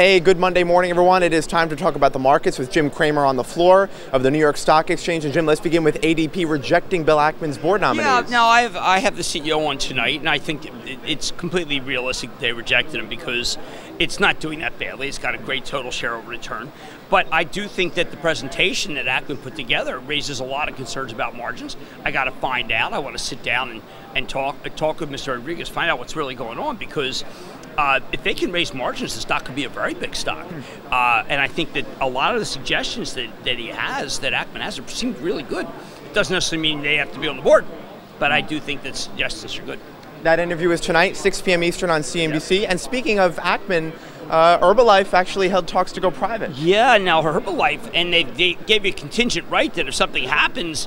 Hey, good Monday morning, everyone. It is time to talk about the markets with Jim Cramer on the floor of the New York Stock Exchange. And Jim, let's begin with ADP rejecting Bill Ackman's board nominees. Yeah, now I have the CEO on tonight, and I think it's completely realistic they rejected him because it's not doing that badly. It's got a great total shareholder return. But I do think that the presentation that Ackman put together raises a lot of concerns about margins. I got to find out. I want to sit down and talk with Mr. Rodriguez, find out what's really going on, because if they can raise margins, the stock could be a very big stock. And I think that a lot of the suggestions that Ackman has, seem really good. It doesn't necessarily mean they have to be on the board, but I do think that suggestions are good. That interview is tonight, 6 p.m. Eastern on CNBC. Yep. And speaking of Ackman, Herbalife actually held talks to go private. Yeah, now Herbalife, and they gave you a contingent right that if something happens,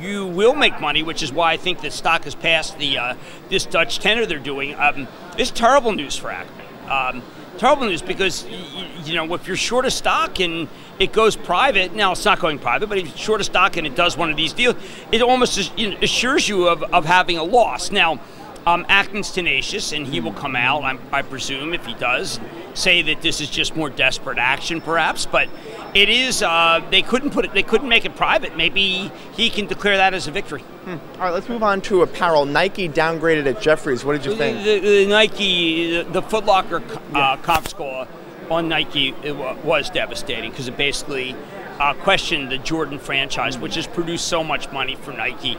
you will make money, which is why I think the stock has passed the this Dutch tender they're doing. It's terrible news for Ackman. Terrible news, because you know, if you're short a stock and it goes private, now it's not going private, but if you're short a stock and it does one of these deals, it almost assures you of having a loss. Now, Ackman's tenacious, and he will come out, I presume, if he does, say that this is just more desperate action, perhaps. But it is. They couldn't make it private. Maybe he can declare that as a victory. All right, let's move on to apparel. Nike downgraded at Jefferies. What did you think? The Nike, the Foot Locker comp score on Nike was devastating, because it basically questioned the Jordan franchise, which has produced so much money for Nike.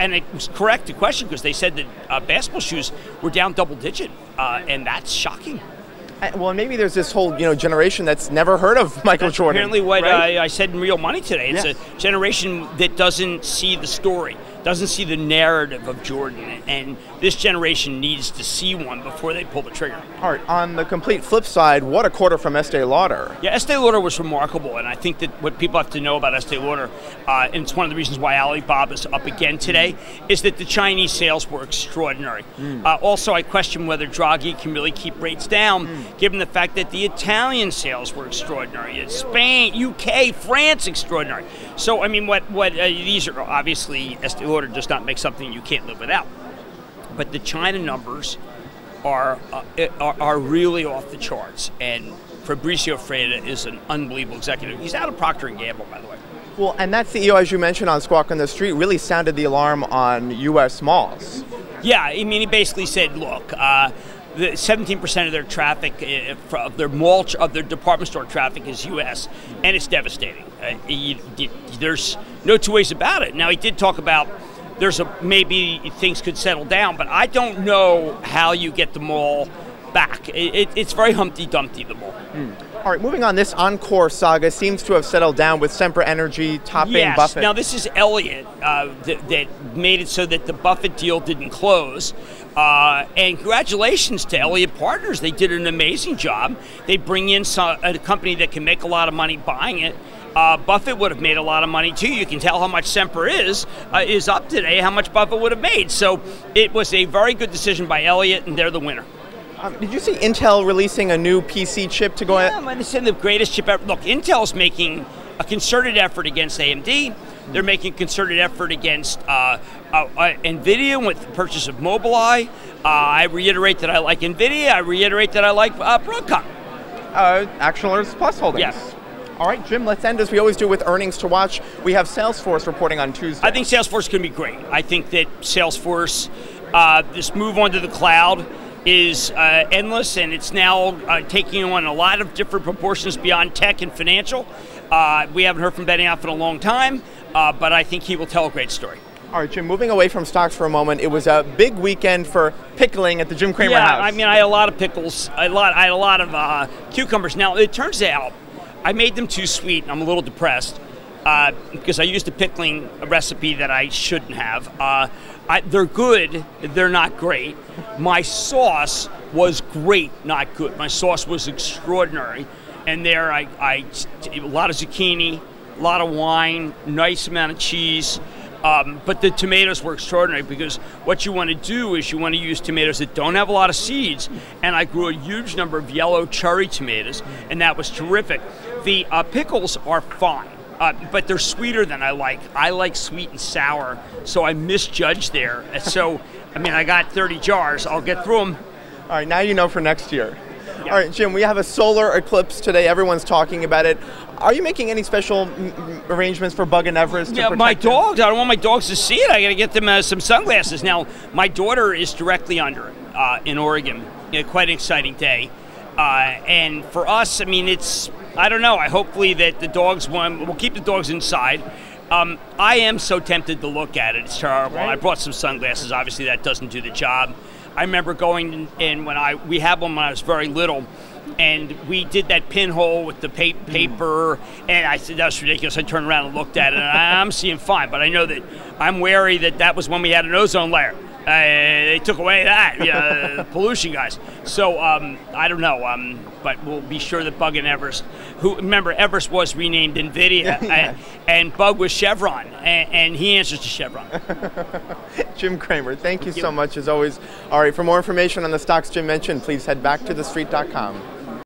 And it was correct to question, because they said that basketball shoes were down double digit, and that's shocking. Well, maybe there's this whole generation that's never heard of Michael Jordan. Apparently, what I said in Real Money today, it's a generation that doesn't see the story, doesn't see the narrative of Jordan, and this generation needs to see one before they pull the trigger. All right, on the complete flip side, what a quarter from Estee Lauder. Yeah, Estee Lauder was remarkable, and I think that what people have to know about Estee Lauder, and it's one of the reasons why Alibaba is up again today, is that the Chinese sales were extraordinary. Also, I question whether Draghi can really keep rates down, given the fact that the Italian sales were extraordinary, Spain, UK, France, extraordinary. So, I mean, these are obviously, Estee Lauder does not make something you can't live without. But the China numbers are really off the charts. And Fabricio Freda is an unbelievable executive. He's out of Procter and Gamble, by the way. Well, and that CEO, as you mentioned on Squawk on the Street, really sounded the alarm on U.S. malls. Yeah, I mean, he basically said, look, 17% of their traffic, of their department store traffic is U.S., and it's devastating. There's no two ways about it. Now, he did talk about maybe things could settle down, but I don't know how you get the mall back. It's very Humpty Dumpty, the mall. All right, moving on, this Oncor saga seems to have settled down with Sempra Energy topping Buffett. Now this is Elliott that made it so that the Buffett deal didn't close. And congratulations to Elliott Partners. They did an amazing job. They bring in a company that can make a lot of money buying it. Buffett would have made a lot of money too. You can tell how much Sempra is up today, how much Buffett would have made. So it was a very good decision by Elliott, and they're the winner. Did you see Intel releasing a new PC chip to go out? Yeah, they said the greatest chip ever. Look, Intel's making a concerted effort against AMD. They're making a concerted effort against NVIDIA with the purchase of Mobileye. I reiterate that I like NVIDIA. I reiterate that I like Broadcom. Action Alerts Plus holdings. Yes. All right, Jim, let's end as we always do with earnings to watch. We have Salesforce reporting on Tuesday. I think Salesforce can be great. I think that Salesforce, this move onto the cloud, is endless, and it's now taking on a lot of different proportions beyond tech and financial. We haven't heard from Benioff in a long time, but I think he will tell a great story. All right, Jim, moving away from stocks for a moment, it was a big weekend for pickling at the Jim Cramer house. Yeah, I mean, I had a lot of pickles, I had a lot of cucumbers. Now, it turns out I made them too sweet, and I'm a little depressed because I used a pickling recipe that I shouldn't have. They're good, they're not great. My sauce was great, not good. My sauce was extraordinary. And there a lot of zucchini, a lot of wine, nice amount of cheese. But the tomatoes were extraordinary, because what you want to do is you want to use tomatoes that don't have a lot of seeds. And I grew a huge number of yellow cherry tomatoes, and that was terrific. The pickles are fine. But they're sweeter than I like. I like sweet and sour, so I misjudged there. So, I mean, I got 30 jars. I'll get through them. All right, now you know for next year. Yeah. All right, Jim, we have a solar eclipse today. Everyone's talking about it. Are you making any special arrangements for Bug and Everest to protect my dogs? I don't want my dogs to see it. I got to get them some sunglasses. Now, my daughter is directly under it in Oregon. You know, quite an exciting day. And for us, I mean, it's, I don't know. Hopefully that the dogs won. We'll keep the dogs inside. I am so tempted to look at it. It's terrible. Right? I brought some sunglasses. Obviously, that doesn't do the job. I remember going in when we had one when I was very little, and we did that pinhole with the paper, and I said, that's ridiculous. I turned around and looked at it, and I'm seeing fine, but I know that I'm wary that that was when we had an ozone layer. They took away that, pollution guys. So I don't know, but we'll be sure that Bug and Everest, who remember Everest was renamed NVIDIA, and Bug was Chevron, and he answers to Chevron. Jim Cramer, thank you so much as always. All right, for more information on the stocks Jim mentioned, please head back to thestreet.com.